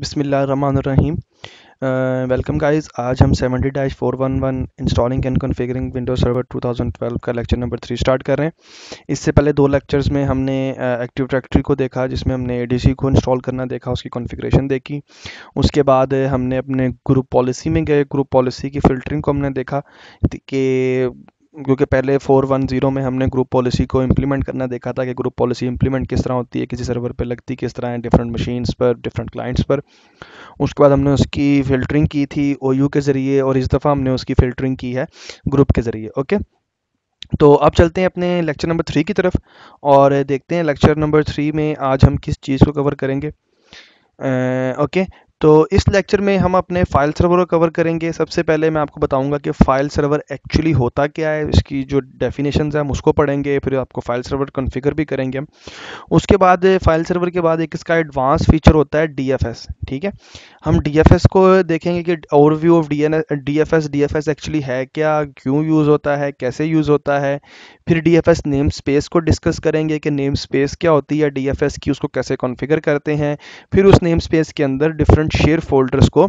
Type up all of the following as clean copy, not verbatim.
बिस्मिल्लाहिर्रहमानिर्रहीम। Welcome guys, आज हम 70-411 installing and configuring Windows server 2012 का लेक्चर नंबर 3 स्टार्ट कर रहे हैं। इससे पहले दो लेक्चर्स में हमने एक्टिव डायरेक्टरी को देखा, जिसमें हमने एडीसी को इंस्टॉल करना देखा, उसकी कॉन्फ़िगरेशन देखी। उसके बाद हमने अपने ग्रुप पॉलिसी में गए, ग्रुप पॉलिसी की फ़िल्टरिंग को हमने देखा कि क्योंकि पहले 410 में हमने ग्रुप पॉलिसी को इंप्लीमेंट करना देखा था कि ग्रुप पॉलिसी इंप्लीमेंट किस तरह होती है, किसी सर्वर पे लगती किस तरह है, डिफरेंट मशीन्स पर, डिफरेंट क्लाइंट्स पर। उसके बाद हमने उसकी फ़िल्टरिंग की थी ओयू के ज़रिए, और इस दफ़ा हमने उसकी फ़िल्टरिंग की है ग्रुप के ज़रिए। ओके, तो अब चलते हैं अपने लेक्चर नंबर 3 की तरफ और देखते हैं लेक्चर नंबर 3 में आज हम किस चीज़ को कवर करेंगे। ओके, तो इस लेक्चर में हम अपने फ़ाइल सर्वर को कवर करेंगे। सबसे पहले मैं आपको बताऊंगा कि फ़ाइल सर्वर एक्चुअली होता क्या है, इसकी जो डेफिनेशंस हैं हम उसको पढ़ेंगे, फिर आपको फ़ाइल सर्वर कॉन्फ़िगर भी करेंगे हम। उसके बाद फ़ाइल सर्वर के बाद एक इसका एडवांस फीचर होता है DFS, ठीक है। हम DFS को देखेंगे कि ओवरव्यू ऑफ DFS एक्चुअली है क्या, क्यों यूज़ होता है, कैसे यूज़ होता है। फिर DFS नेम स्पेस को डिस्कस करेंगे कि नेम स्पेस क्या होती है, DFS की उसको कैसे कॉन्फ़िगर करते हैं, फिर उस नेम स्पेस के अंदर डिफरेंट शेयर फोल्डर्स को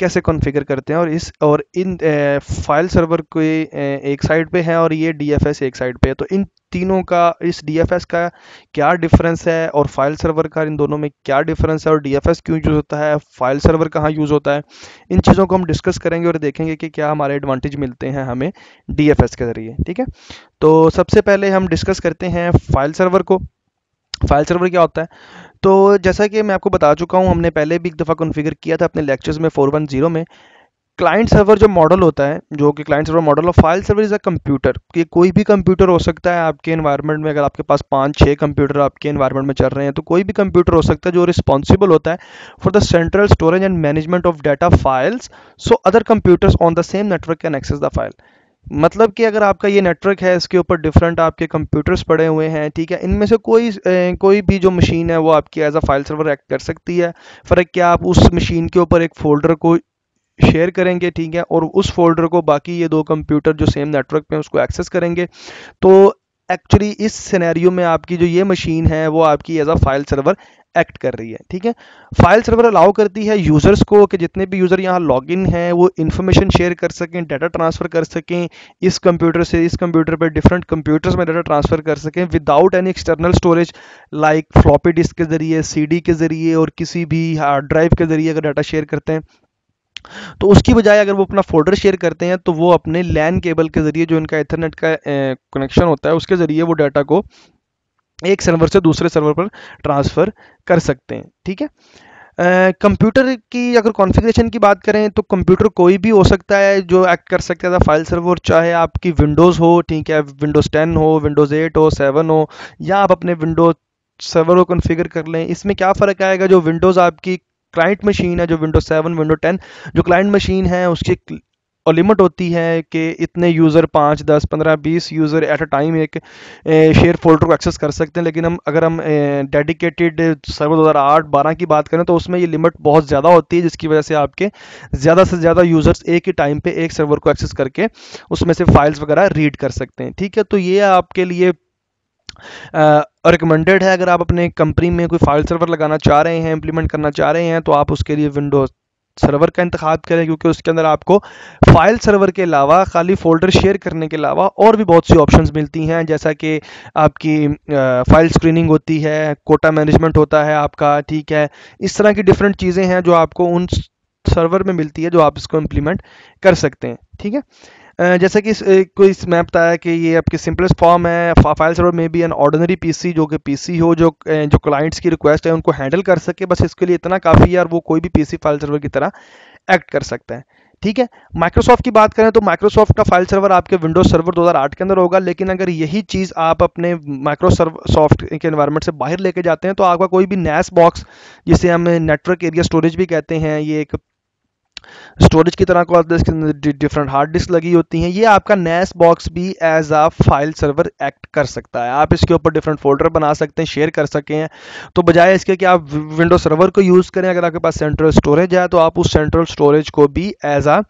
कैसे कॉन्फ़िगर करते हैं। और इन फाइल सर्वर को एक साइड पे है और ये DFS एक साइड पे है, तो इन तीनों का, इस DFS का क्या डिफरेंस है और फाइल सर्वर का, इन दोनों में क्या डिफरेंस है, और DFS क्यों यूज़ होता है, फाइल सर्वर कहाँ यूज़ होता है, इन चीज़ों को हम डिस्कस करेंगे और देखेंगे कि क्या हमारे एडवांटेज मिलते हैं हमें DFS के ज़रिए, ठीक है। तो सबसे पहले हम डिस्कस करते हैं फाइल सर्वर को। फाइल सर्वर क्या होता है, तो जैसा कि मैं आपको बता चुका हूँ, हमने पहले भी एक दफ़ा कॉन्फ़िगर किया था अपने लेक्चर्स में 410 में। क्लाइंट सर्वर जो मॉडल होता है, जो कि क्लाइंट सर्वर मॉडल, और file server is a computer, कि कोई भी कंप्यूटर हो सकता है आपके एनवायरनमेंट में। अगर आपके पास 5-6 कंप्यूटर आपके एनवायरनमेंट में चल रहे हैं, तो कोई भी कंप्यूटर हो सकता है जो रिस्पॉन्सिबल होता है for the central storage and management of data files, so other computers on the same network can access the file. मतलब कि अगर आपका ये नेटवर्क है, इसके ऊपर डिफरेंट आपके कंप्यूटर्स पड़े हुए हैं, ठीक है, इनमें से कोई भी जो मशीन है वो आपकी as a file server act कर सकती है। फ़र्क क्या, आप उस मशीन के ऊपर एक फ़ोल्डर को शेयर करेंगे, ठीक है, और उस फोल्डर को बाकी ये दो कंप्यूटर जो सेम नेटवर्क पे हैं उसको एक्सेस करेंगे। तो एक्चुअली इस सिनेरियो में आपकी जो ये मशीन है वो आपकी as a file server act कर रही है, ठीक है। फाइल सर्वर अलाउ करती है यूज़र्स को कि जितने भी यूज़र यहाँ लॉग इन हैं वो इन्फॉर्मेशन शेयर कर सकें, डाटा ट्रांसफ़र कर सकें, इस कंप्यूटर से इस कंप्यूटर पर, डिफरेंट कंप्यूटर्स में डाटा ट्रांसफ़र कर सकें without any external storage like floppy disk के ज़रिए, CD के ज़रिए और किसी भी हार्ड ड्राइव के ज़रिए। अगर डाटा शेयर करते हैं तो उसकी बजाय अगर वो अपना फोल्डर शेयर करते हैं तो वो अपने LAN केबल के ज़रिए, जो इनका इथरनेट का कनेक्शन होता है, उसके ज़रिए वो डाटा को एक सर्वर से दूसरे सर्वर पर ट्रांसफ़र कर सकते हैं, ठीक है। कंप्यूटर की अगर कॉन्फ़िगरेशन की बात करें तो कंप्यूटर कोई भी हो सकता है जो एक्ट कर सकता है फाइल सर्वर, चाहे आपकी विंडोज़ हो, ठीक है, विंडोज़ 10 हो, विंडोज़ 8 हो, 7 हो, या आप अपने विंडोज़ सर्वर को कॉन्फ़िगर कर लें। इसमें क्या फ़र्क आएगा, जो विंडोज़ आपकी क्लाइंट मशीन है, जो विंडोज़ 7, विंडोज़ 10 जो क्लाइंट मशीन है, उसकी लिमिट होती है कि इतने user 5, 10, 15, 20 user at a time एक शेयर फोल्डर को एक्सेस कर सकते हैं। लेकिन अगर हम डेडिकेटेड सर्वर 2008-12 की बात करें तो उसमें ये लिमिट बहुत ज़्यादा होती है, जिसकी वजह से आपके ज़्यादा से ज़्यादा यूज़र्स एक ही टाइम पे एक सर्वर को एक्सेस करके उसमें से फाइल्स वगैरह रीड कर सकते हैं, ठीक है। तो ये आपके लिए रिकमेंडेड है, अगर आप अपने कंपनी में कोई फाइल सर्वर लगाना चाह रहे हैं, इंप्लीमेंट करना चाह रहे हैं, तो आप उसके लिए विंडोज़ सर्वर का इंतखाब करें, क्योंकि उसके अंदर आपको फाइल सर्वर के अलावा खाली फोल्डर शेयर करने के अलावा और भी बहुत सी ऑप्शंस मिलती हैं, जैसा कि आपकी फाइल स्क्रीनिंग होती है, कोटा मैनेजमेंट होता है आपका, ठीक है। इस तरह की डिफरेंट चीज़ें हैं जो आपको उन सर्वर में मिलती है जो आप इसको इम्प्लीमेंट कर सकते हैं, ठीक है। जैसे कि कोई मैप बताया कि ये आपकी सिंपलेस्ट फॉर्म है, फाइल सर्वर में भी एन ऑर्डिनरी पीसी, जो कि पीसी हो जो क्लाइंट्स की रिक्वेस्ट है उनको हैंडल कर सके, बस इसके लिए इतना काफ़ी है, और वो कोई भी पीसी फाइल सर्वर की तरह एक्ट कर सकता है, ठीक है। माइक्रोसॉफ्ट की बात करें तो माइक्रोसॉफ्ट का फाइल सर्वर आपके विंडोज़ सर्वर 2008 के अंदर होगा, लेकिन अगर यही चीज़ आप अपने माइक्रोसॉफ्ट के एनवायरनमेंट से बाहर लेके जाते हैं तो आपका कोई भी NAS बॉक्स, जिसे हम नेटवर्क एरिया स्टोरेज भी कहते हैं, ये एक स्टोरेज की तरह को, डिफरेंट हार्ड डिस्क लगी होती हैं, ये आपका NAS बॉक्स भी as a file server act कर सकता है। आप इसके ऊपर डिफरेंट फोल्डर बना सकते हैं, शेयर कर सकते हैं। तो बजाय इसके कि आप विंडोज़ सर्वर को यूज़ करें, अगर आपके पास सेंट्रल स्टोरेज है तो आप उस सेंट्रल स्टोरेज को भी एज आ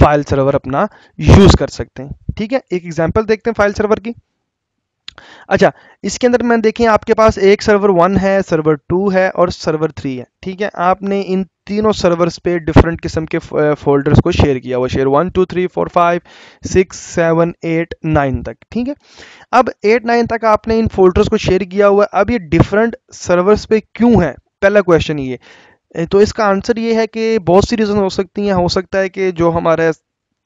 फाइल सर्वर अपना यूज़ कर सकते हैं, ठीक है। एक एग्जाम्पल देखते हैं फाइल सर्वर की। अच्छा, इसके अंदर मैं देखें आपके पास एक सर्वर 1 है, सर्वर 2 है और सर्वर 3 है। ठीक है, आपने इन तीनों सर्वर्स पे डिफरेंट किस्म के फोल्डर्स को शेयर किया हुआ, शेयर 1 2 3 4 5 6 7 8 9 तक। ठीक है, अब 8 9 तक आपने इन फोल्डर्स को शेयर किया हुआ। अब ये डिफरेंट सर्वर्स पे क्यों है, पहला क्वेश्चन ये। तो इसका आंसर ये है कि बहुत सी रीज़न हो सकती हैं। हो सकता है कि जो हमारे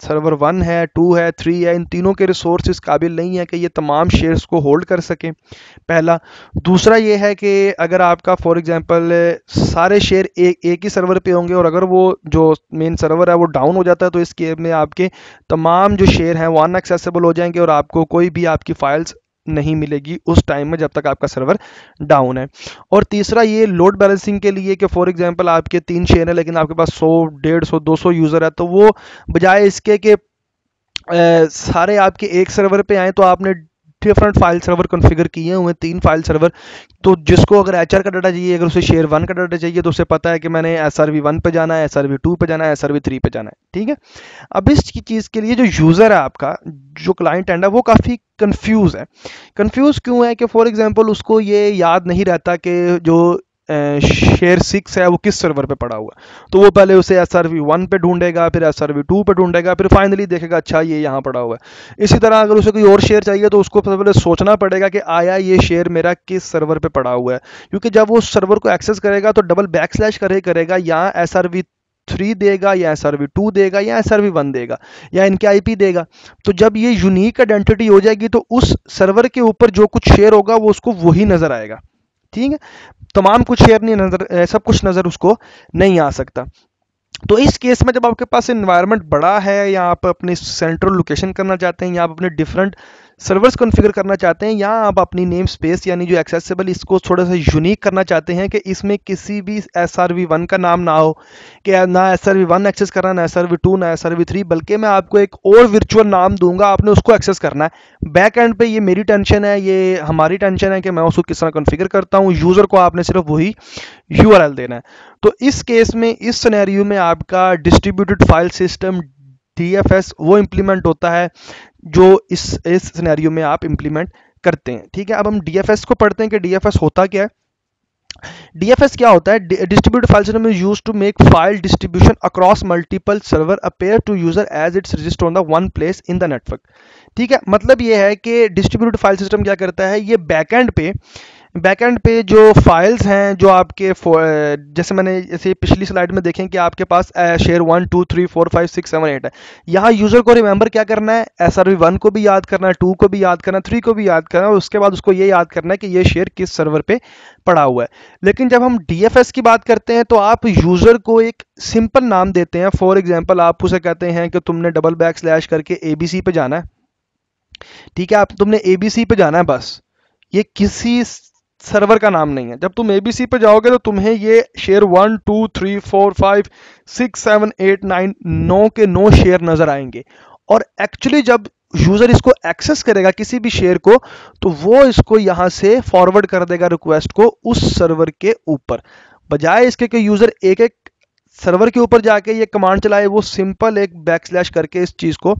सर्वर 1 है, 2 है, 3 है, इन तीनों के रिसोर्स इस काबिल नहीं है कि ये तमाम शेयर्स को होल्ड कर सकें, पहला। दूसरा ये है कि अगर आपका फॉर एग्जांपल सारे शेयर एक ही सर्वर पे होंगे और अगर वो जो मेन सर्वर है वो डाउन हो जाता है तो इस केस में आपके तमाम जो शेयर हैं वो अनएक्सेसिबल हो जाएंगे और आपको कोई भी आपकी फाइल्स नहीं मिलेगी उस टाइम में जब तक आपका सर्वर डाउन है। और तीसरा ये लोड बैलेंसिंग के लिए कि फॉर एग्जांपल आपके 3 शेयर हैं लेकिन आपके पास 100 150 200 यूज़र है, तो वो बजाय इसके कि सारे आपके एक सर्वर पे आए तो आपने डिफरेंट फाइल सर्वर कॉन्फ़िगर किए हुए 3 फाइल सर्वर। तो जिसको अगर एचआर का डाटा चाहिए, अगर उसे शेयर 1 का डाटा चाहिए तो उसे पता है कि मैंने SRV1 पे जाना है, SRV2 पे जाना है, SRV3 पे जाना है। ठीक है, अब इस चीज़ के लिए जो यूज़र है आपका, जो क्लाइंट एंड है, वो काफ़ी कन्फ्यूज़ है। कन्फ्यूज़ क्यों है कि फॉर एग्जाम्पल उसको ये याद नहीं रहता कि जो शेयर 6 है वो किस सर्वर पे पड़ा हुआ, तो वो पहले उसे SRV1 पे ढूंढेगा, फिर SRV2 पे ढूंढेगा, फिर फाइनली देखेगा अच्छा ये यहाँ पड़ा हुआ है। इसी तरह अगर उसे कोई और शेयर चाहिए तो उसको पहले सोचना पड़ेगा कि आया ये शेयर मेरा किस सर्वर पे पड़ा हुआ है, क्योंकि जब वो सर्वर को एक्सेस करेगा तो डबल बैकस्लैश करेगा, यहाँ SRV3 देगा या SRV2 देगा या SRV1 देगा या इनके IP देगा। तो जब ये यूनिक आइडेंटिटी हो जाएगी तो उस सर्वर के ऊपर जो कुछ शेयर होगा वो उसको वही नज़र आएगा। ठीक है, तमाम कुछ शेयर नहीं नज़र, सब कुछ नज़र उसको नहीं आ सकता। तो इस केस में जब आपके पास एनवायरनमेंट बड़ा है या आप अपनी सेंट्रल लोकेशन करना चाहते हैं या आप अपने डिफरेंट सर्वर्स कॉन्फ़िगर करना चाहते हैं या आप अपनी नेम स्पेस यानी जो एक्सेसिबल इसको थोड़ा सा यूनिक करना चाहते हैं कि इसमें किसी भी SRV1 का नाम ना हो, कि ना SRV1 एक्सेस करना, ना SRV2, ना SRV3, बल्कि मैं आपको एक और वर्चुअल नाम दूंगा, आपने उसको एक्सेस करना है। बैक एंड पे ये मेरी टेंशन है, ये हमारी टेंशन है कि मैं उसको किस तरह कॉन्फ़िगर करता हूँ, यूज़र को आपने सिर्फ वही URL देना है। तो इस केस में, इस सिनेरियो में आपका डिस्ट्रीब्यूटेड फाइल सिस्टम DFS वो इम्प्लीमेंट होता है जो इस सिनेरियो में आप इम्प्लीमेंट करते हैं। ठीक है, अब हम DFS को पढ़ते हैं कि DFS होता क्या है। DFS क्या होता है? Distributed file system is used to make file distribution across multiple server appear to user as it's registered on the one place in the network. ठीक है, मतलब यह है कि डिस्ट्रीब्यूटेड फाइल सिस्टम क्या करता है, ये बैकएंड पे जो फाइल्स हैं, जो आपके जैसे पिछली स्लाइड में देखें कि आपके पास शेयर 1 2 3 4 5 6 7 8 है, यहाँ यूज़र को रिमेंबर क्या करना है, SRV1 को भी याद करना है, 2 को भी याद करना है, 3 को भी याद करना है और उसके बाद उसको ये याद करना है कि ये शेयर किस सर्वर पे पड़ा हुआ है। लेकिन जब हम DFS की बात करते हैं तो आप यूज़र को एक सिंपल नाम देते हैं। फॉर एग्जाम्पल आप उसे कहते हैं कि तुमने डबल बैकस्लैश करके ABC पे जाना है। ठीक है, आप तुमने ABC पे जाना है, बस ये किसी सर्वर का नाम नहीं है। जब तुम ABC पे जाओगे तो तुम्हें ये शेयर 1 2 3 4 5 6 7 8 9 9 के 9 शेयर नज़र आएंगे और एक्चुअली जब यूज़र इसको एक्सेस करेगा किसी भी शेयर को तो वो इसको यहाँ से फॉरवर्ड कर देगा रिक्वेस्ट को उस सर्वर के ऊपर, बजाय इसके कि यूज़र एक एक सर्वर के ऊपर जाके ये कमांड चलाए, वो सिंपल एक बैकस्लैश करके इस चीज़ को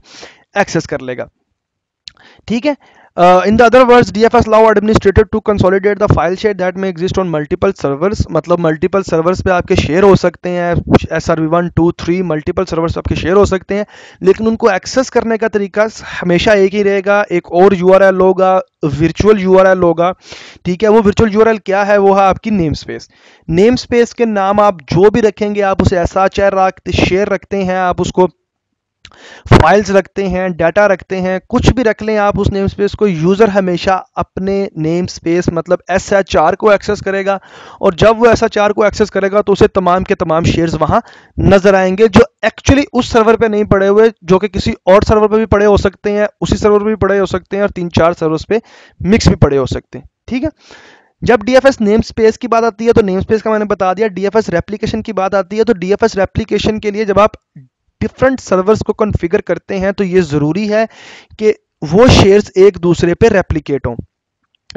एक्सेस कर लेगा। ठीक है, in the other words DFS allow administrator to consolidate the file share that may exist on multiple servers। मतलब मल्टीपल सर्वर्स पे आपके शेयर हो सकते हैं, SRV1 2 3 मल्टीपल सर्वर्स आपके शेयर हो सकते हैं, लेकिन उनको एक्सेस करने का तरीका हमेशा एक ही रहेगा, एक और URL होगा, वर्चुअल URL होगा। ठीक है, वो वर्चुअल URL क्या है, वो है आपकी नेम स्पेस। नेम स्पेस के नाम आप जो भी रखेंगे, आप उसे शेयर रखते हैं, आप उसको फाइल्स रखते हैं, डाटा रखते हैं, कुछ भी रख लें आप, उस नेम स्पेस को यूज़र हमेशा अपने नेम स्पेस मतलब SHR को एक्सेस करेगा और जब वो SHR को एक्सेस करेगा तो उसे तमाम के तमाम शेयर्स वहाँ नज़र आएंगे जो एक्चुअली उस सर्वर पे नहीं पड़े हुए, जो कि किसी और सर्वर पे भी पड़े हो सकते हैं, उसी सर्वर पर भी पड़े हो सकते हैं और 3-4 सर्वर्स पे मिक्स भी पड़े हो सकते हैं। ठीक है, जब DFS नेम स्पेस की बात आती है तो नेम स्पेस का मैंने बता दिया। DFS रेप्लिकेशन की बात आती है तो DFS रेप्लिकेशन के लिए जब आप डिफरेंट सर्वर्स को कॉन्फ़िगर करते हैं तो ये ज़रूरी है कि वो शेयर्स एक दूसरे पे रेप्लिकेट हों।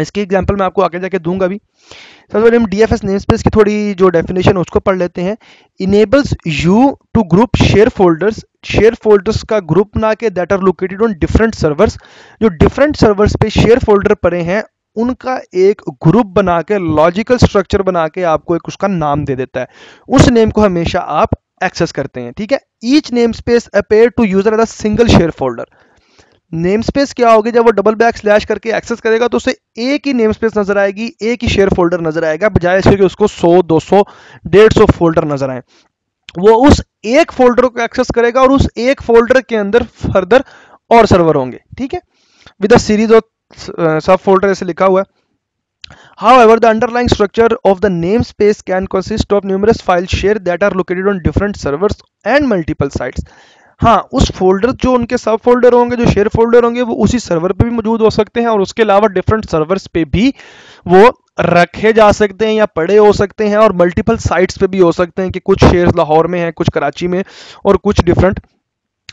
इसकी एग्जांपल मैं आपको आगे जाके दूंगा भी। सबसे पहले हम DFS नेम स्पेस की थोड़ी जो डेफिनेशन उसको पढ़ लेते हैं। Enables you to group share folders का ग्रुप ना के that are located on different servers, जो डिफरेंट सर्वर्स पे शेयर फोल्डर पड़े हैं उनका एक ग्रुप बना के लॉजिकल स्ट्रक्चर बना के आपको एक उसका नाम दे देता है, उस नेम को हमेशा आप एक्सेस करते हैं। ठीक है, each name space appear to user as a single share folder. Name space क्या होगी, जब वो डबल // करके एक्सेस करेगा तो उसे एक ही नेम स्पेस नजर आएगी, एक ही शेयर फोल्डर नजर आएगा, बजाय इसके कि उसको 100, 200, 150 फोल्डर नजर आए। वो उस एक फोल्डर को एक्सेस करेगा और उस एक फोल्डर के अंदर फर्दर और सर्वर होंगे। ठीक है, with a series of sub folder ऐसे लिखा हुआ है। However, the underlying structure of the namespace can consist of numerous file share that are located on different servers and multiple sites. हाँ, उस फोल्डर जो उनके सब फोल्डर होंगे, जो शेयर फोल्डर होंगे, वो उसी सर्वर पे भी मौजूद हो सकते हैं और उसके अलावा डिफरेंट सर्वर्स पे भी वो रखे जा सकते हैं या पड़े हो सकते हैं और मल्टीपल साइट्स पे भी हो सकते हैं कि कुछ शेयर लाहौर में है, कुछ कराची में और कुछ डिफरेंट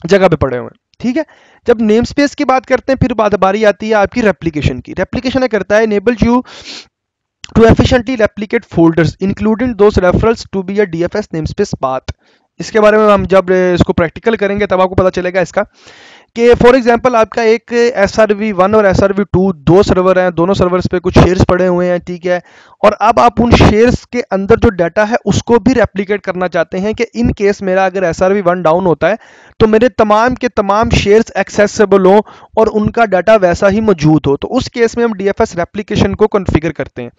जगह पे पड़े हुए हैं। ठीक है, जब नेम स्पेस की बात करते हैं फिर बारी आती है आपकी रेप्लिकेशन की। रेप्लिकेशन क्या करता है, enables you to efficiently replicate folders including those referrals to be a DFS namespace path। इसके बारे में हम जब इसको प्रैक्टिकल करेंगे तब आपको पता चलेगा इसका कि फॉर एग्जांपल आपका एक SRV1 और SRV2 दो सर्वर हैं, दोनों सर्वर्स पे कुछ शेयर्स पड़े हुए हैं। ठीक है, और अब आप उन शेयर्स के अंदर जो डाटा है उसको भी रेप्लिकेट करना चाहते हैं कि इन केस मेरा अगर SRV1 डाउन होता है तो मेरे तमाम के तमाम शेयर्स एक्सेसिबल हो और उनका डाटा वैसा ही मौजूद हो, तो उस केस में हम DFS रेप्लिकेशन को कॉन्फ़िगर करते हैं।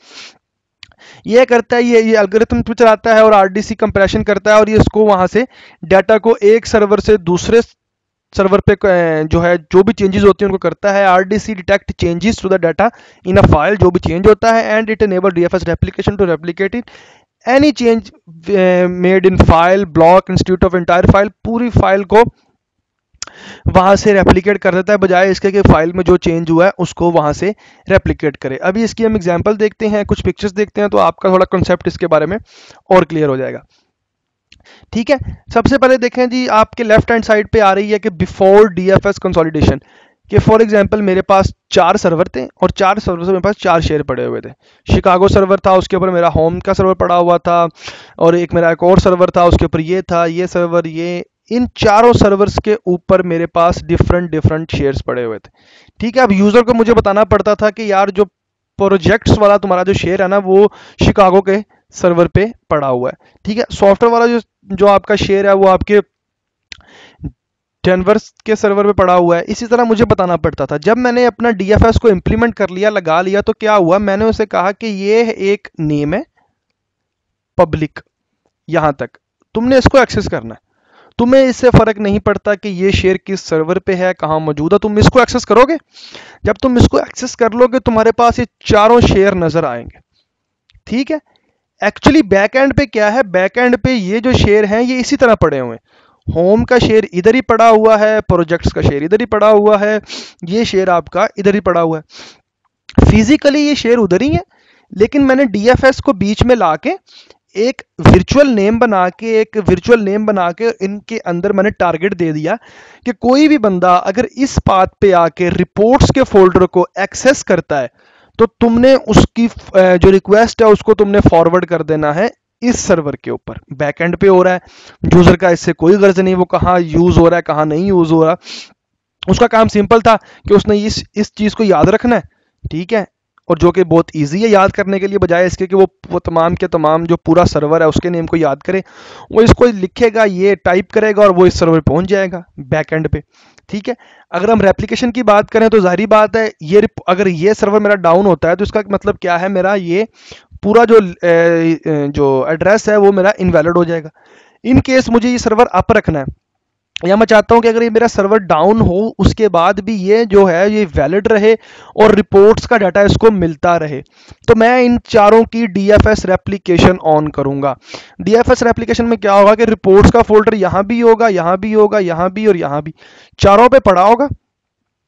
ये करता है, ये एल्गोरिथम पे चलाता है और RDC कंप्रेशन करता है और ये उसको वहां से डाटा को एक सर्वर से दूसरे सर्वर पे जो है जो भी चेंजेस होती हैं उनको करता है। RDC detect changes to the data in a file, जो भी चेंज होता है, and it enable DFS replication to replicate it any change made in file block instead of entire file. पूरी फाइल को वहां से रेप्लिकेट कर देता है बजाय इसके कि फाइल में जो चेंज हुआ है उसको वहां से रेप्लिकेट करे। अभी इसकी हम एग्जांपल देखते हैं, कुछ पिक्चर्स देखते हैं तो आपका थोड़ा कॉन्सेप्ट इसके बारे में और क्लियर हो जाएगा। ठीक है, सबसे पहले देखें जी, आपके लेफ्ट हैंड साइड पे आ रही है कि बिफोर DFS कंसोलिडेशन, कि फॉर एग्जांपल मेरे पास 4 सर्वर थे और 4 सर्वर से मेरे पास 4 शेयर पड़े हुए थे। शिकागो सर्वर था, उसके ऊपर मेरा होम का सर्वर पड़ा हुआ था और एक मेरा एक और सर्वर था, उसके ऊपर ये था, ये सर्वर, ये, इन चारों सर्वर्स के ऊपर मेरे पास डिफरेंट शेयर्स पड़े हुए थे। ठीक है, अब यूजर को मुझे बताना पड़ता था कि यार जो प्रोजेक्ट्स वाला तुम्हारा जो शेयर है ना वो शिकागो के सर्वर पे पड़ा हुआ है। ठीक है, सॉफ्टवेयर वाला जो आपका शेयर है वो आपके डेनवर के सर्वर पे पड़ा हुआ है। इसी तरह मुझे बताना पड़ता था। जब मैंने अपना DFS को इम्प्लीमेंट कर लिया, लगा लिया, तो क्या हुआ, मैंने उसे कहा कि ये एक नेम है पब्लिक, यहां तक तुमने इसको एक्सेस करना है, तुम्हें इससे फर्क नहीं पड़ता कि ये शेयर किस सर्वर पे है, कहाँ मौजूद है, तुम इसको एक्सेस करोगे। जब तुम इसको एक्सेस कर लोगे तुम्हारे पास ये चारों शेयर नजर आएंगे। ठीक है, एक्चुअली बैक एंड पे क्या है, बैक एंड पे ये जो शेयर हैं ये इसी तरह पड़े हुए हैं। होम का शेयर इधर ही पड़ा हुआ है, प्रोजेक्ट्स का शेयर इधर ही पड़ा हुआ है, ये शेयर आपका इधर ही पड़ा हुआ है। फिजिकली ये शेयर उधर ही है, लेकिन मैंने DFS को बीच में ला के एक वर्चुअल नेम बना के इनके अंदर मैंने टारगेट दे दिया कि कोई भी बंदा अगर इस पाथ पे आके रिपोर्ट्स के फोल्डर को एक्सेस करता है तो तुमने उसकी जो रिक्वेस्ट है उसको तुमने फॉरवर्ड कर देना है इस सर्वर के ऊपर। बैकएंड पे हो रहा है, यूजर का इससे कोई गर्ज नहीं, वो कहाँ यूज हो रहा है कहाँ नहीं यूज हो रहा। उसका काम सिंपल था कि उसने इस चीज को याद रखना है। ठीक है, और जो कि बहुत ईजी है याद करने के लिए, बजाय इसके कि वो तमाम के तमाम जो पूरा सर्वर है उसके नेम को याद करे, वो इसको लिखेगा, ये टाइप करेगा और वो इस सर्वर पे पहुंच जाएगा बैकएंड पे। ठीक है, अगर हम रेप्लिकेशन की बात करें तो जाहिर बात है ये अगर ये सर्वर मेरा डाउन होता है तो इसका मतलब क्या है, मेरा ये पूरा जो एड्रेस है वो मेरा इनवैलिड हो जाएगा। इन केस मुझे ये सर्वर अप रखना है, या मैं चाहता हूं कि अगर ये मेरा सर्वर डाउन हो उसके बाद भी ये जो है ये वैलिड रहे और रिपोर्ट्स का डाटा इसको मिलता रहे, तो मैं इन चारों की DFS रेप्लिकेशन ऑन करूंगा। DFS रेप्लिकेशन में क्या होगा कि रिपोर्ट्स का फोल्डर यहाँ भी होगा, यहाँ भी होगा, यहाँ भी और यहाँ भी, चारों पे पड़ा होगा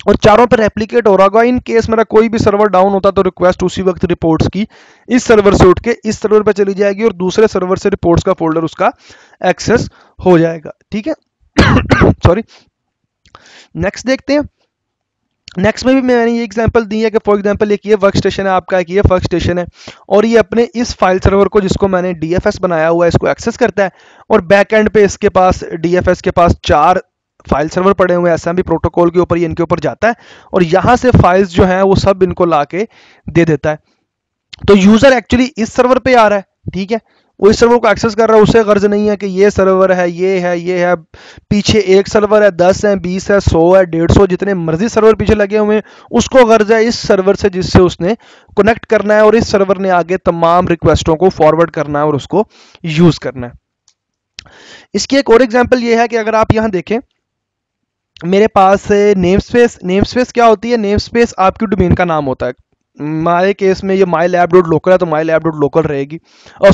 और चारों पे रेप्लिकेट हो रहा होगा। इन केस मेरा कोई भी सर्वर डाउन होता तो रिक्वेस्ट उसी वक्त रिपोर्ट्स की इस सर्वर से उठ के इस सर्वर पर चली जाएगी और दूसरे सर्वर से रिपोर्ट्स का फोल्डर उसका एक्सेस हो जाएगा। ठीक है, सॉरी, नेक्स्ट देखते हैं। नेक्स्ट में भी मैंने ये एग्जांपल दी है कि फॉर एग्जांपल एक ये वर्क स्टेशन है आपका, एक ये वर्क स्टेशन है और ये अपने इस फाइल सर्वर को जिसको मैंने डीएफएस बनाया हुआ है इसको एक्सेस करता है और बैक एंड पे इसके पास डीएफएस के पास 4 फाइल सर्वर पड़े हुए हैं एसएमबी प्रोटोकॉल के ऊपर, ये इनके ऊपर जाता है और यहाँ से फाइल्स जो हैं वो सब इनको ला के दे देता है। तो यूज़र एक्चुअली इस सर्वर पे आ रहा है, ठीक है, वो इस सर्वर को एक्सेस कर रहा है, उसे गर्ज नहीं है कि ये सर्वर है, ये है, ये है, पीछे एक सर्वर है, 10 है, 20 है, 100 है, 150, जितने मर्जी सर्वर पीछे लगे हुए हैं, उसको गर्ज है इस सर्वर से जिससे उसने कनेक्ट करना है और इस सर्वर ने आगे तमाम रिक्वेस्टों को फॉरवर्ड करना है और उसको यूज करना है। इसकी एक और एग्जाम्पल ये है कि अगर आप यहाँ देखें मेरे पास नेम स्पेस क्या होती है, नेम स्पेस आपकी डोमेन का नाम होता है, हमारे केस में ये mylab.local है तो mylab.local रहेगी, और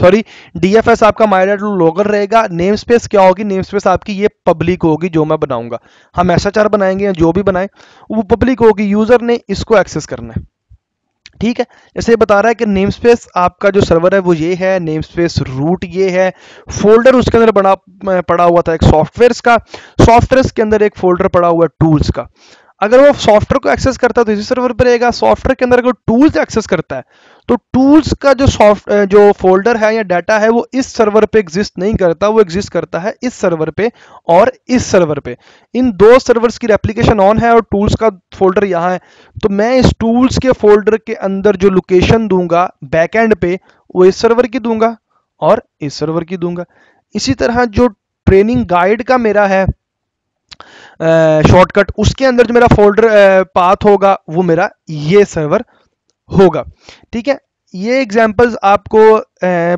सॉरी DFS आपका mylab.local रहेगा। नेम स्पेस क्या होगी, नेम स्पेस आपकी ये पब्लिक होगी जो मैं बनाऊंगा, हम SHR बनाएंगे या जो भी बनाएं वो पब्लिक होगी, यूजर ने इसको एक्सेस करना है, ठीक है। जैसे बता रहा है कि नेम स्पेस आपका जो सर्वर है वो ये है, नेम स्पेस रूट ये है, फोल्डर उसके अंदर पड़ा हुआ था एक सॉफ्टवेयर्स का, सॉफ्टवेयर्स के अंदर एक फोल्डर पड़ा हुआ है टूल्स का। अगर वो सॉफ्टवेयर को एक्सेस करता है तो इसी सर्वर पर रहेगा, सॉफ्टवेयर के अंदर अगर टूल्स एक्सेस करता है तो टूल्स का जो फोल्डर है या डाटा है वो इस सर्वर पे एग्जिस्ट नहीं करता, वो एग्जिस्ट करता है इस सर्वर पे और इस सर्वर पे, इन दो सर्वर्स की रेप्लिकेशन ऑन है और टूल्स का फोल्डर यहाँ है। तो मैं इस टूल्स के फोल्डर के अंदर जो लोकेशन दूंगा बैकएंड पे वो इस सर्वर की दूंगा और इस सर्वर की दूंगा। इसी तरह जो ट्रेनिंग गाइड का मेरा है शॉर्टकट, उसके अंदर जो मेरा फोल्डर पाथ होगा वो मेरा ये सर्वर होगा, ठीक है। ये एग्जांपल्स आपको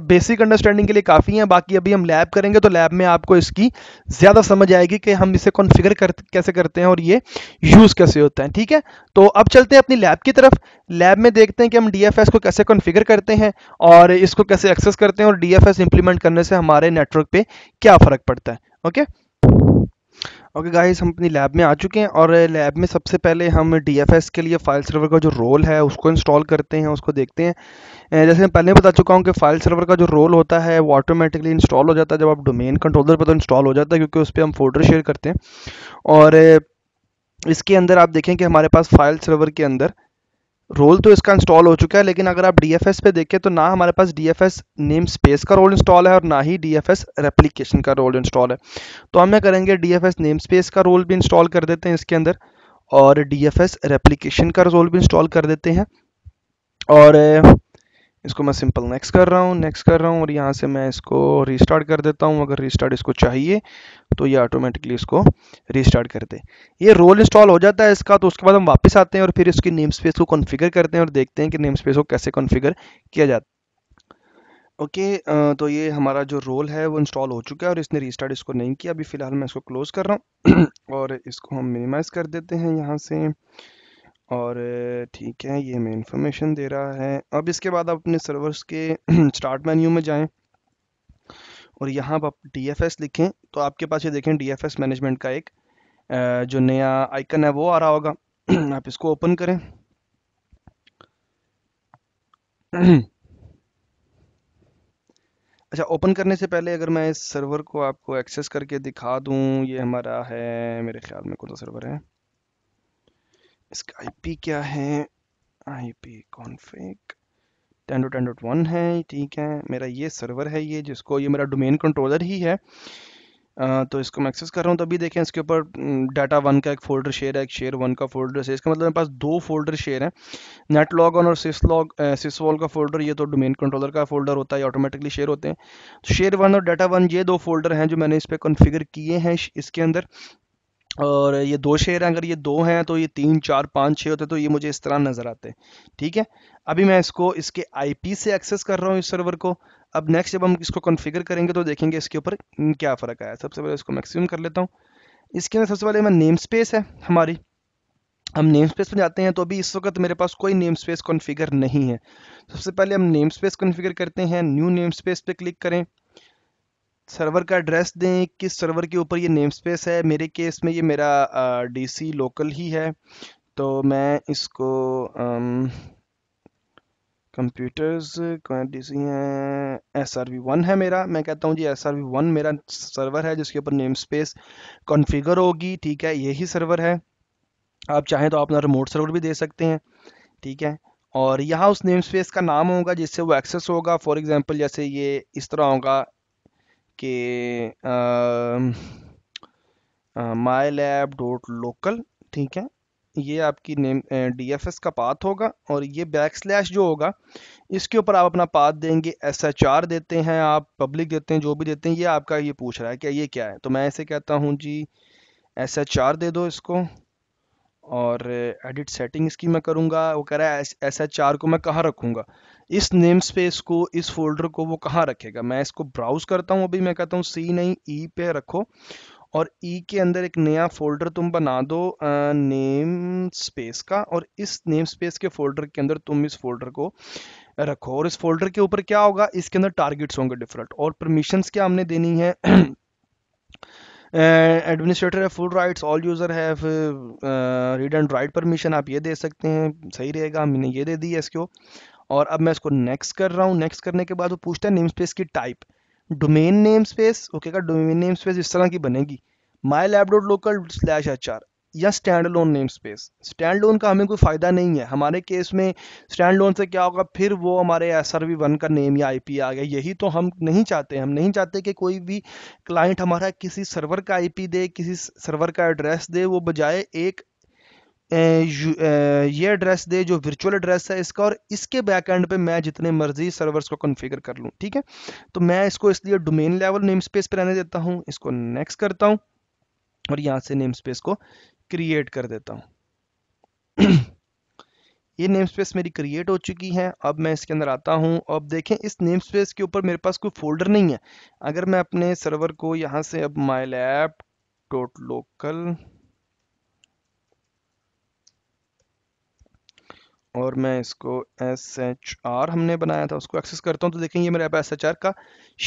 बेसिक अंडरस्टैंडिंग के लिए काफ़ी हैं, बाकी अभी हम लैब करेंगे तो लैब में आपको इसकी ज़्यादा समझ आएगी कि हम इसे कॉन्फ़िगर कैसे करते हैं और ये यूज़ कैसे होता है, ठीक है। तो अब चलते हैं अपनी लैब की तरफ, लैब में देखते हैं कि हम DFS को कैसे कॉन्फ़िगर करते हैं और इसको कैसे एक्सेस करते हैं और DFS इंप्लीमेंट करने से हमारे नेटवर्क पर क्या फ़र्क पड़ता है। ओके गाइस, हम अपनी लैब में आ चुके हैं और लैब में सबसे पहले हम DFS के लिए फाइल सर्वर का जो रोल है उसको इंस्टॉल करते हैं, उसको देखते हैं। जैसे मैं पहले बता चुका हूं कि फाइल सर्वर का जो रोल होता है वो ऑटोमेटिकली इंस्टॉल हो जाता है, जब आप डोमेन कंट्रोलर पर तो इंस्टॉल हो जाता है क्योंकि उस पर हम फोल्डर शेयर करते हैं। और इसके अंदर आप देखें कि हमारे पास फाइल सर्वर के अंदर रोल तो इसका इंस्टॉल हो चुका है, लेकिन अगर आप DFS पे देखें तो ना हमारे पास DFS नेम स्पेस का रोल इंस्टॉल है और ना ही DFS रेप्लिकेशन का रोल इंस्टॉल है। तो हम क्या करेंगे, DFS नेम स्पेस का रोल भी इंस्टॉल कर देते हैं इसके अंदर और DFS रेप्लिकेशन का रोल भी इंस्टॉल कर देते हैं। और इसको मैं सिंपल नेक्स्ट कर रहा हूँ और यहाँ से मैं इसको रीस्टार्ट कर देता हूँ। अगर रीस्टार्ट इसको चाहिए तो ये ऑटोमेटिकली इसको रीस्टार्ट कर दे, ये रोल इंस्टॉल हो जाता है इसका। तो उसके बाद हम वापस आते हैं और फिर इसकी नेम स्पेस को कॉन्फ़िगर करते हैं और देखते हैं कि नेम स्पेस को कैसे कॉन्फ़िगर किया जाता है। ओके, तो ये हमारा जो रोल है वो इंस्टॉल हो चुका है और इसने रीस्टार्ट इसको नहीं किया। अभी फ़िलहाल मैं इसको क्लोज़ कर रहा हूँ और इसको हम मिनिमाइज़ कर देते हैं यहाँ से, और ठीक है ये हमें इंफॉर्मेशन दे रहा है। अब इसके बाद आप अपने सर्वर्स के स्टार्ट मेन्यू में जाएं और यहाँ आप DFS लिखें तो आपके पास ये देखें DFS मैनेजमेंट का एक जो नया आइकन है वो आ रहा होगा। आप इसको ओपन करें, अच्छा ओपन करने से पहले अगर मैं इस सर्वर को आपको एक्सेस करके दिखा दूं, ये हमारा है मेरे ख्याल में कौन सा सर्वर है, इसका IP क्या है, IP config 10.10.1 है, ठीक है। मेरा ये सर्वर है ये जिसको ये मेरा डोमेन कंट्रोलर ही है, तो इसको मैं एक्सेस कर रहा हूँ। तो अभी देखें इसके ऊपर data1 का एक फोल्डर शेयर है, एक share1 का फोल्डर शेयर, इसका मतलब मेरे पास 2 फोल्डर शेयर हैं, netlog1 और syswall का फोल्डर। ये तो डोमेन कंट्रोलर का फोल्डर होता है, ऑटोमेटिकली शेयर होते हैं। तो share1 और data1 ये 2 फोल्डर हैं जो मैंने इस पर कॉन्फ़िगर किए हैं इसके अंदर, और ये 2 शेयर हैं। अगर ये 2 हैं तो ये 3 4 5 6 होते, तो ये मुझे इस तरह नज़र आते हैं, ठीक है। अभी मैं इसको इसके IP से एक्सेस कर रहा हूँ इस सर्वर को। अब नेक्स्ट जब हम इसको कॉन्फ़िगर करेंगे तो देखेंगे इसके ऊपर क्या फ़र्क आया। सबसे पहले इसको मैक्सिमम कर लेता हूँ। इसके अंदर सबसे पहले मैं नेम स्पेस है हमारी, हम नेम स्पेस पर जाते हैं। तो अभी इस वक्त मेरे पास कोई नेम स्पेस कॉन्फ़िगर नहीं है। सबसे पहले हम नेम स्पेस कॉन्फ़िगर करते हैं, न्यू नेम स्पेस पर क्लिक करें, सर्वर का एड्रेस दें किस सर्वर के ऊपर ये नेम स्पेस है। मेरे केस में ये मेरा DC लोकल ही है, तो मैं इसको कंप्यूटर्स DC हैं, SRV1 है मेरा। मैं कहता हूँ जी SRV1 मेरा सर्वर है जिसके ऊपर नेम स्पेस कॉन्फ़िगर होगी, ठीक है, यही सर्वर है। आप चाहें तो आप अपना रिमोट सर्वर भी दे सकते हैं, ठीक है। और यहाँ उस नेम स्पेस का नाम होगा जिससे वो एक्सेस होगा। फॉर एग्जांपल जैसे ये इस तरह होगा कि mylab.local, ठीक है। ये आपकी नेम DFS का पाथ होगा और ये / जो होगा इसके ऊपर आप अपना पाथ देंगे। SHR देते हैं आप, पब्लिक देते हैं, जो भी देते हैं। ये आपका ये पूछ रहा है क्या ये क्या है, तो मैं ऐसे कहता हूँ जी SHR दे दो इसको। और एडिट सेटिंग इसकी मैं करूँगा। वो कह रहा है SHR को मैं कहाँ रखूँगा, इस नेम स्पेस को, इस फोल्डर को वो कहाँ रखेगा। मैं इसको ब्राउज़ करता हूँ अभी, मैं कहता हूँ C नहीं E पे रखो और E के अंदर एक नया फोल्डर तुम बना दो नेम स्पेस का, और इस नेम स्पेस के फोल्डर के अंदर तुम इस फोल्डर को रखो। और इस फोल्डर के ऊपर क्या होगा, इसके अंदर टारगेट्स होंगे डिफरेंट। और परमिशंस क्या हमने देनी है, एडमिनिस्ट्रेटर है, फुल राइट्स, ऑल यूज़र है, रीड एंड राइट परमिशन आप ये दे सकते हैं, सही रहेगा। हमने ये दे दी है इसको। और अब मैं इसको नेक्स्ट कर रहा हूँ। नेक्स्ट करने के बाद वो पूछता है नेम स्पेस की type, domain name space. Okay का डोमेन नेम स्पेस इस तरह की बनेगी mylab.local/HR या standalone name space. Standalone का हमें कोई फ़ायदा नहीं है, हमारे केस में स्टैंड लोन से क्या होगा, फिर वो हमारे SRV1 का नेम या IP आ गया। यही तो हम नहीं चाहते। हम नहीं चाहते कि कोई भी क्लाइंट हमारा किसी सर्वर का IP दे, किसी सर्वर का एड्रेस दे। वो बजाय एक ये एड्रेस दे जो वर्चुअल एड्रेस है इसका, और इसके बैकएंड पे मैं जितने मर्जी सर्वर्स को कॉन्फ़िगर कर लूँ, ठीक है। तो मैं इसको इसलिए डोमेन लेवल नेम स्पेस पर रहने देता हूँ, इसको नेक्स्ट करता हूँ और यहाँ से नेम स्पेस को क्रिएट कर देता हूँ। ये नेम स्पेस मेरी क्रिएट हो चुकी है। अब मैं इसके अंदर आता हूँ। अब देखें इस नेम स्पेस के ऊपर मेरे पास कोई फोल्डर नहीं है। अगर मैं अपने सर्वर को यहाँ से अब mylab.local और मैं इसको SHR हमने बनाया था उसको एक्सेस करता हूँ, तो देखें ये मेरे ऐप SHR का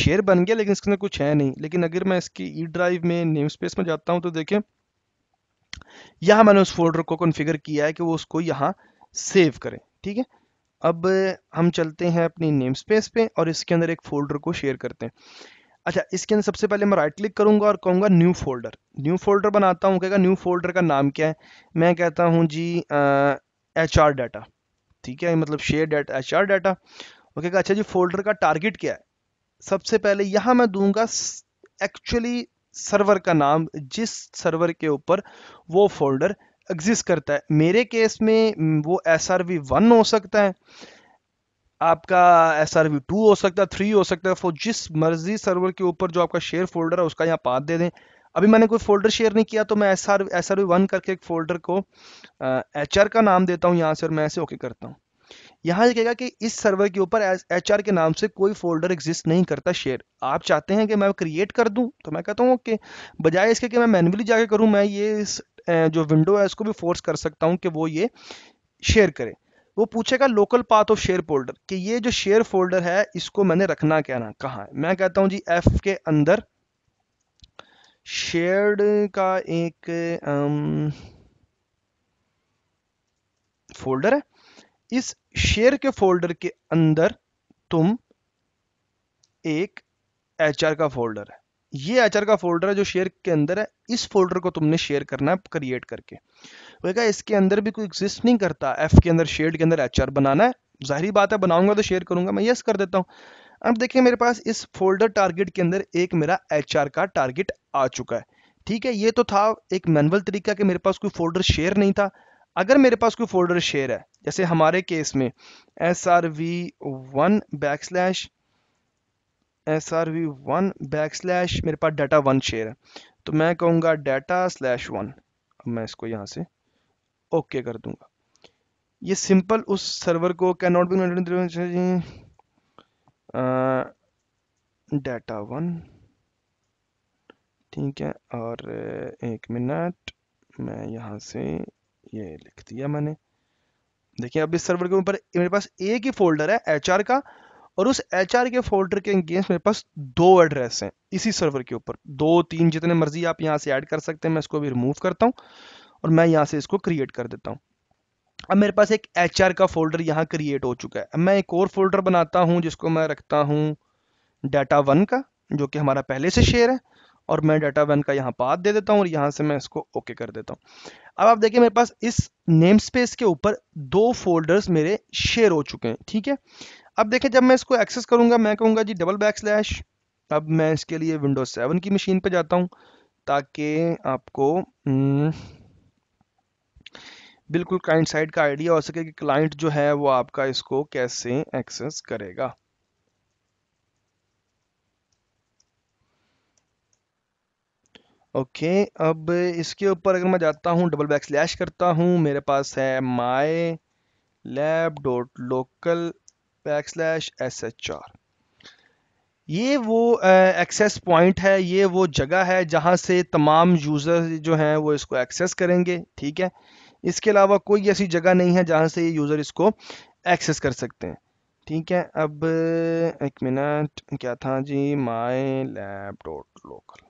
शेयर बन गया, लेकिन इसके अंदर कुछ है नहीं। लेकिन अगर मैं इसकी E ड्राइव में नेम स्पेस में जाता हूँ तो देखें यहाँ मैंने उस फोल्डर को कॉन्फ़िगर किया है कि वो उसको यहाँ सेव करें, ठीक है। अब हम चलते हैं अपनी नेम स्पेस पे और इसके अंदर एक फोल्डर को शेयर करते हैं। अच्छा, इसके अंदर सबसे पहले मैं राइट क्लिक करूंगा और कहूँगा न्यू फोल्डर। न्यू फोल्डर बनाता हूँ। कहेगा न्यू फोल्डर का नाम क्या है, मैं कहता हूँ जी HR डाटा, ठीक है, मतलब शेयर डाटा HR डाटा। ओके का अच्छा जी फोल्डर का टारगेट क्या है, सबसे पहले यहाँ मैं दूंगा एक्चुअली सर्वर का नाम जिस सर्वर के ऊपर वो फोल्डर एग्जिस्ट करता है। मेरे केस में वो SRV1 हो सकता है, आपका SRV2 हो सकता है, 3 हो सकता है। जिस मर्जी सर्वर के ऊपर जो आपका शेयर फोल्डर है उसका यहाँ पाथ दे दें। अभी मैंने कोई फोल्डर शेयर नहीं किया तो मैं SRV1 करके एक फोल्डर को HR का नाम देता हूँ यहाँ से, और मैं ऐसे ओके करता हूँ। यहाँ ये कहेगा कि इस सर्वर के ऊपर HR के नाम से कोई फोल्डर एग्जिस्ट नहीं करता शेयर। आप चाहते हैं कि मैं क्रिएट कर दूँ, तो मैं कहता हूँ ओके। बजाय इसके कि मैं मैन्युअली जाके करूँ, मैं ये इस जो विंडो है इसको भी फोर्स कर सकता हूँ कि वो ये शेयर करे। वो पूछेगा local path of share folder कि ये जो शेयर फोल्डर है इसको मैंने रखना कहना कहाँ है। मैं कहता हूँ जी F के अंदर शेयर्ड का एक फोल्डर है, इस शेयर के फोल्डर के अंदर तुम एक HR का फोल्डर है, ये HR का फोल्डर है जो शेयर के अंदर है, इस फोल्डर को तुमने शेयर करना है क्रिएट करके। वो कहा इसके अंदर भी कोई एग्जिस्ट नहीं करता, F के अंदर शेयर्ड के अंदर HR बनाना है, जाहिर बात है बनाऊंगा तो शेयर करूंगा, मैं यस कर देता हूँ। अब देखिए मेरे पास इस फोल्डर टारगेट के अंदर एक मेरा HR का टारगेट आ चुका है, ठीक है। ये तो था एक मैनुअल तरीका कि मेरे पास कोई फोल्डर शेयर नहीं था। अगर मेरे पास कोई फोल्डर शेयर है, जैसे हमारे केस में SRV1 बैकस्लैश मेरे पास data1 शेयर है, तो मैं कहूँगा data/1। अब मैं इसको यहाँ से ओके कर दूंगा। ये सिंपल उस सर्वर को कैन नॉट बी data1, ठीक है। और एक मिनट, मैं यहाँ से ये लिख दिया मैंने। देखिए अब इस सर्वर के ऊपर मेरे पास एक ही फोल्डर है HR का, और उस HR के फोल्डर के अगेंस्ट मेरे पास 2 एड्रेस हैं इसी सर्वर के ऊपर, 2, 3 जितने मर्जी आप यहाँ से ऐड कर सकते हैं। मैं इसको भी रिमूव करता हूँ और मैं यहाँ से इसको क्रिएट कर देता हूँ। अब मेरे पास एक HR का फोल्डर यहाँ क्रिएट हो चुका है। अब मैं एक और फोल्डर बनाता हूँ जिसको मैं रखता हूँ data1 का, जो कि हमारा पहले से शेयर है, और मैं data1 का यहाँ पाथ दे देता हूँ और यहाँ से मैं इसको ओके कर देता हूँ। अब आप देखिए मेरे पास इस नेम स्पेस के ऊपर दो फोल्डर्स मेरे शेयर हो चुके हैं, ठीक है। अब देखिए जब मैं इसको एक्सेस करूंगा मैं कहूंगा जी डबल बैकस्लैश। अब मैं इसके लिए विंडोज 7 की मशीन पे जाता हूं ताकि आपको बिल्कुल क्लाइंट साइड का आइडिया हो सके कि क्लाइंट जो है वो आपका इसको कैसे एक्सेस करेगा। ओके अब इसके ऊपर अगर मैं जाता हूं डबल बैक स्लैश करता हूं, मेरे पास है mylab.local /shr। ये वो एक्सेस पॉइंट है, ये वो जगह है जहां से तमाम यूज़र जो हैं वो इसको एक्सेस करेंगे, ठीक है। इसके अलावा कोई ऐसी जगह नहीं है जहां से ये यूज़र इसको एक्सेस कर सकते हैं, ठीक है। अब एक मिनट, क्या था जी mylab.local।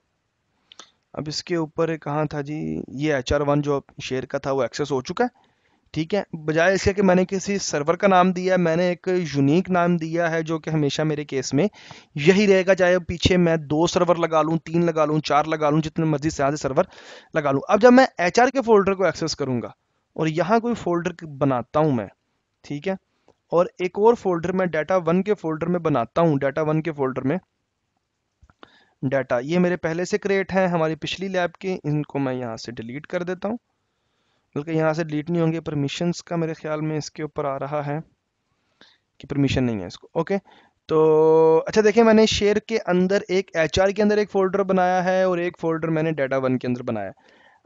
अब इसके ऊपर कहाँ था जी, ये HR1 जो शेयर का था वो एक्सेस हो चुका है, ठीक है। बजाय इसके कि मैंने किसी सर्वर का नाम दिया, मैंने एक यूनिक नाम दिया है जो कि हमेशा मेरे केस में यही रहेगा, चाहे पीछे मैं 2 सर्वर लगा लूँ, 3 लगा लूँ, 4 लगा लूँ, जितने मर्जी से यहाँ से सर्वर लगा लूँ। अब जब मैं HR के फोल्डर को एक्सेस करूँगा और यहाँ कोई फोल्डर बनाता हूँ मैं, ठीक है, और एक और फोल्डर मैं डाटा 1 के फोल्डर में बनाता हूँ। डाटा 1 के फोल्डर में डाटा, ये मेरे पहले से क्रिएट हैं हमारी पिछली लैब के, इनको मैं यहाँ से डिलीट कर देता हूँ, बल्कि यहाँ से डिलीट नहीं होंगे, परमिशंस का मेरे ख्याल में इसके ऊपर आ रहा है कि परमिशन नहीं है इसको। ओके तो अच्छा देखिए मैंने शेयर के अंदर एक HR के अंदर एक फोल्डर बनाया है और एक फोल्डर मैंने डाटा 1 के अंदर बनाया है।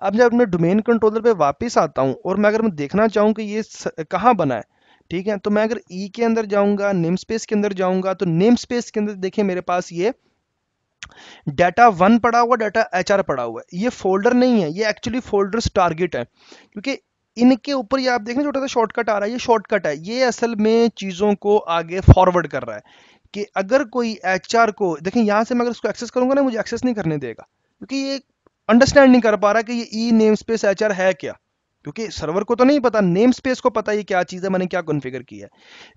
अब जब मैं डोमेन कंट्रोलर पे वापस आता हूँ और मैं अगर मैं देखना चाहूँ कि ये कहाँ बना है, ठीक है, तो मैं अगर E के अंदर जाऊँगा, नेम स्पेस के अंदर जाऊँगा, तो नेम स्पेस के अंदर देखिए मेरे पास ये डाटा 1 पड़ा हुआ, डाटा HR पड़ा हुआ है। ये फोल्डर नहीं है, ये एक्चुअली फोल्डर्स टारगेट है, क्योंकि इनके ऊपर ये आप देख रहे हैं छोटा सा शॉर्टकट आ रहा है, ये शॉर्टकट है, ये असल में चीज़ों को आगे फॉरवर्ड कर रहा है कि अगर कोई HR को देखें, यहाँ से मैं अगर इसको एक्सेस करूंगा ना, मुझे एक्सेस नहीं करने देगा, क्योंकि ये अंडरस्टैंड नहीं कर पा रहा कि ये E नेम स्पेस HR है क्या, क्योंकि सर्वर को तो नहीं पता, नेम स्पेस को पता ये क्या चीज़ है, मैंने क्या कॉन्फिगर किया है।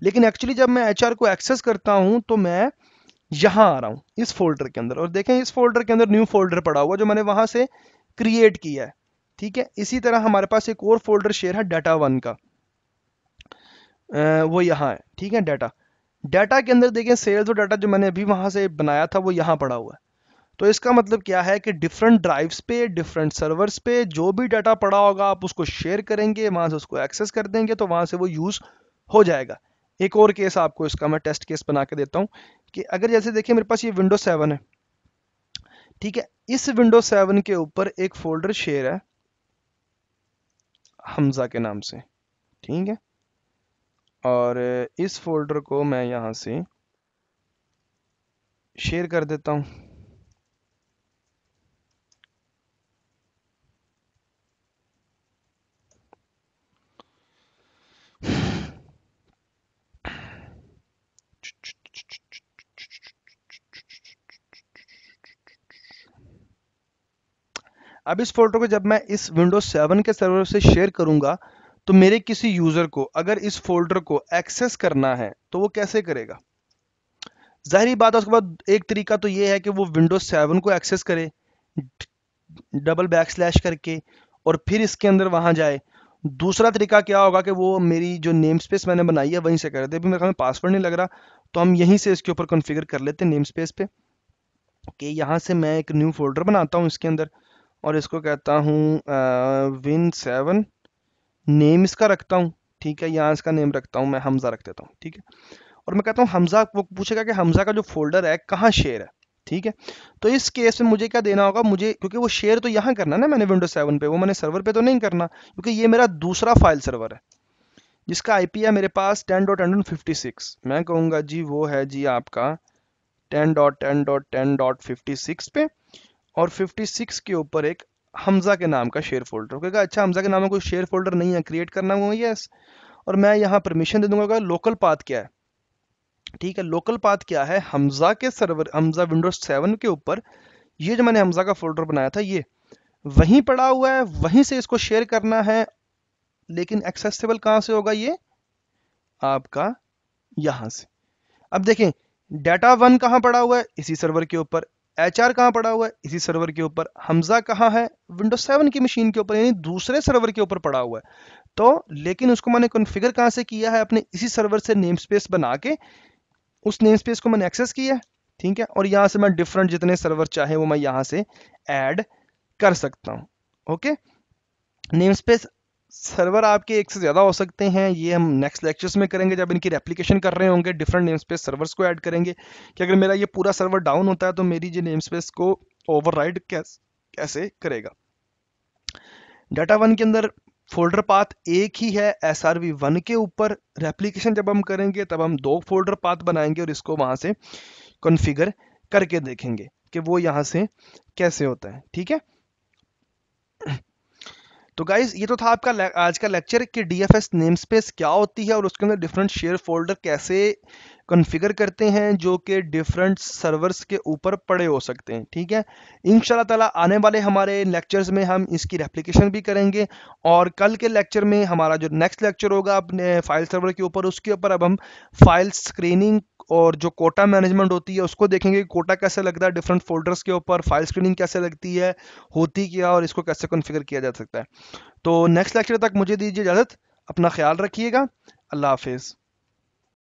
लेकिन एक्चुअली जब मैं HR को एक्सेस करता हूँ तो मैं यहाँ आ रहा हूँ इस फोल्डर के अंदर, और देखें इस फोल्डर के अंदर न्यू फोल्डर पड़ा हुआ जो मैंने वहाँ से क्रिएट किया है, ठीक है। इसी तरह हमारे पास एक और फोल्डर शेयर है डाटा 1 का, वो यहाँ है, ठीक है। डाटा के अंदर देखें सेल्स और डाटा जो मैंने अभी वहाँ से बनाया था वो यहाँ पड़ा हुआ है। तो इसका मतलब क्या है कि डिफरेंट ड्राइव्स पे, डिफरेंट सर्वर्स पे जो भी डाटा पड़ा होगा आप उसको शेयर करेंगे, वहाँ से उसको एक्सेस कर देंगे, तो वहाँ से वो यूज़ हो जाएगा। एक और केस आपको इसका मैं टेस्ट केस बना के देता हूँ कि अगर जैसे देखिए मेरे पास ये विंडोज 7 है, ठीक है, इस विंडोज 7 के ऊपर एक फोल्डर शेयर है हमजा के नाम से, ठीक है, और इस फोल्डर को मैं यहाँ से शेयर कर देता हूँ। अब इस फोल्डर को जब मैं इस विंडोज 7 के सर्वर से शेयर करूंगा तो मेरे किसी यूजर को अगर इस फोल्डर को एक्सेस करना है तो वो कैसे करेगा? जाहिर बात है उसके बाद एक तरीका तो ये है कि वो विंडोज 7 को एक्सेस करे डबल बैकस्लैश करके और फिर इसके अंदर वहां जाए। दूसरा तरीका क्या होगा कि वो मेरी जो नेम स्पेस मैंने बनाई है वहीं से कर दे। अभी मेरे ख्याल में पासवर्ड नहीं लग रहा तो हम यहीं से इसके ऊपर कॉन्फ़िगर कर लेते हैं नेम स्पेस पे कि यहाँ से मैं एक न्यू फोल्डर बनाता हूँ इसके अंदर और इसको कहता हूँ win7, नेम इसका रखता हूँ, ठीक है, यहाँ इसका नेम रखता हूँ मैं हमज़ा रख देता हूँ, ठीक है, और मैं कहता हूँ हमज़ा। वो पूछेगा कि हमज़ा का जो फोल्डर है कहाँ शेयर है, ठीक है। तो इस केस में मुझे क्या देना होगा, मुझे क्योंकि वो शेयर तो यहाँ करना ना मैंने विंडोज 7 पे, वो मैंने सर्वर पे तो नहीं करना क्योंकि ये मेरा दूसरा फाइल सर्वर है जिसका IP है मेरे पास 10.10.56। मैं कहूँगा जी वो है जी आपका 10.10.10.56 पे और 56 के ऊपर एक हमज़ा के नाम का शेयर फोल्डर। कहेगा अच्छा हमज़ा के नाम का कोई शेयर फोल्डर नहीं है, क्रिएट करना होगा, यस, और मैं यहाँ परमिशन दे दूंगा लोकल पाथ क्या है, ठीक है। लोकल पाथ क्या है, हमज़ा के सर्वर, हमज़ा विंडोज 7 के ऊपर ये जो मैंने हमज़ा का फोल्डर बनाया था ये वहीं पड़ा हुआ है, वहीं से इसको शेयर करना है, लेकिन एक्सेसिबल कहाँ से होगा, ये आपका यहाँ से। अब देखें डाटा 1 कहाँ पड़ा हुआ है, इसी सर्वर के ऊपर, HR कहाँ पड़ा हुआ है? इसी सर्वर के ऊपर। हमजा कहाँ है? विंडोज 7 की मशीन के ऊपर, यानी दूसरे सर्वर के ऊपर पड़ा हुआ है। तो लेकिन उसको मैंने कॉन्फ़िगर कहाँ से किया है? अपने इसी सर्वर से नेम स्पेस बना के उस नेम स्पेस को मैंने एक्सेस किया, ठीक है। और यहाँ से मैं डिफरेंट जितने सर्वर चाहे वो मैं यहाँ से ऐड कर सकता हूँ। ओके, नेम स्पेस सर्वर आपके एक से ज़्यादा हो सकते हैं, ये हम नेक्स्ट लेक्चर्स में करेंगे जब इनकी रेप्लिकेशन कर रहे होंगे। डिफरेंट नेम स्पेस सर्वर्स को ऐड करेंगे कि अगर मेरा ये पूरा सर्वर डाउन होता है तो मेरी ये नेम स्पेस को ओवरराइड कैसे करेगा। डाटा वन के अंदर फोल्डर पाथ एक ही है SRV1 के ऊपर। रेप्लिकेशन जब हम करेंगे तब हम दो फोल्डर पाथ बनाएंगे और इसको वहाँ से कॉन्फ़िगर करके देखेंगे कि वो यहाँ से कैसे होता है, ठीक है। तो गाइज ये तो था आपका आज का लेक्चर कि DFS नेम स्पेस क्या होती है और उसके अंदर डिफरेंट शेयर फोल्डर कैसे कॉन्फ़िगर करते हैं जो कि डिफरेंट सर्वर्स के ऊपर पड़े हो सकते हैं, ठीक है। इंशाल्लाह ताला आने वाले हमारे लेक्चर्स में हम इसकी रेप्लिकेशन भी करेंगे और कल के लेक्चर में हमारा जो नेक्स्ट लेक्चर होगा अपने फाइल सर्वर के ऊपर, उसके ऊपर अब हम फाइल स्क्रीनिंग और जो कोटा मैनेजमेंट होती है उसको देखेंगे। कोटा कैसे लगता है डिफरेंट फोल्डर्स के ऊपर, फाइल स्क्रीनिंग कैसे लगती है, होती क्या, और इसको कैसे कॉन्फ़िगर किया जा सकता है। तो नेक्स्ट लेक्चर तक मुझे दीजिए इजाज़त, अपना ख्याल रखिएगा, अल्लाह हाफिज़।